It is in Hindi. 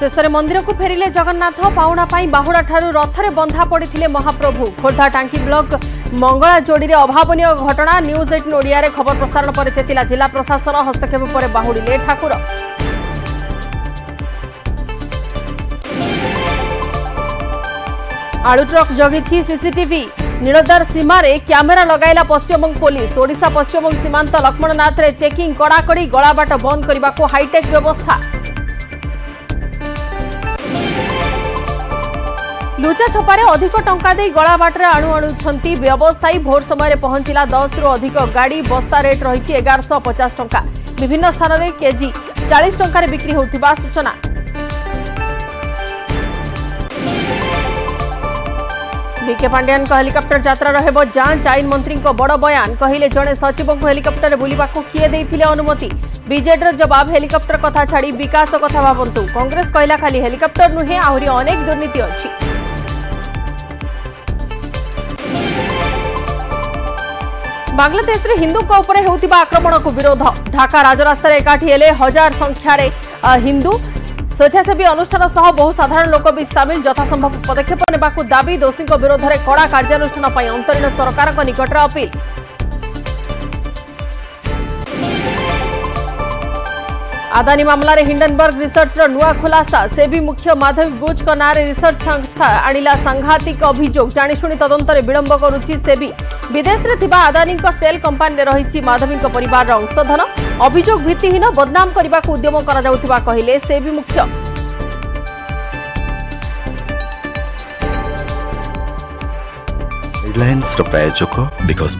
शेषे मंदिर को फेरिले जगन्नाथ पाउणा पाई बाहुड़ा ठारू रथरे बंधा पड़े महाप्रभु। खोर्धा टांकी ब्लॉक मंगला जोड़ी अभावन घटना। न्यूज18 ओडिया रे खबर प्रसारण पर चेतिला जिला प्रशासन हस्तक्षेप पर बाहुड़िले ठाकुर। आलू ट्रक जगी सीसीटीवी नीलदार सीमारे क्यामेरा लगाइला पश्चिमबंग पुलिस। ओडिशा पश्चिमबंग सीमांत लक्ष्मणनाथ रे चेकिंग कड़ाकड़ी गलाबाट बंद करने को हाईटेक व्यवस्था। लुचा छपारे अधिक टंका दे गलाबाट रे आणु आणुछंती व्यवसायी। भोर समय रे पहुंचिला 10 रु अधिक गाड़ी। बस्ता रेट रही 1150 टंका। विभिन्न स्थान रे केजी 40 टंका रे बिक्री होउथिबा सूचना। बीके पांड्यान हेलिकप्टर यात्रा रहबो जांच। आईन मंत्री बड़ बयान कहले जड़े सचिव को हेलिकप्टर बुलवा किए देते अनुमति। बीजेडर जवाब हेलिकप्टर कथा छाड़ी विकास कथा भावतु। कांग्रेस कहला खाली हेलिकप्टर नुहे आहरी अनेक दुर्नीति अछि। बांग्लादेश रे हिंदू को ऊपर होउतिबा आक्रमण को विरोध। ढाका राजरास्ता रे एकाठी हेले हजार संख्या रे हिंदू। स्वेच्छासेवी अनुष्ठान सह बहु साधारण लोक भी सामिल। यथासंभव पदक्षेप नेबाकु दाबी। दोषी विरोध में कड़ा कार्यानुष्ठान पर अंतरीण सरकार निकट अपील। आदानी मामला रे हिंडनबर्ग रिसर्च नुआ खुलासा। से भी मुख्य माधवी बुच को नारे रिसर्च संस्था आणिला सांघातिक अभियोग। जाणीशुणी तदंत में विलंब करुछि सेबी। विदेश रे थिबा आदानी सेल कंपनी रही माधवी परिवार अंशधन। अभियोग भित्तिहीन बदनाम करने को उद्यम करा कहले से भी मुख्य। रिलायंस प्रायोजक बिकॉज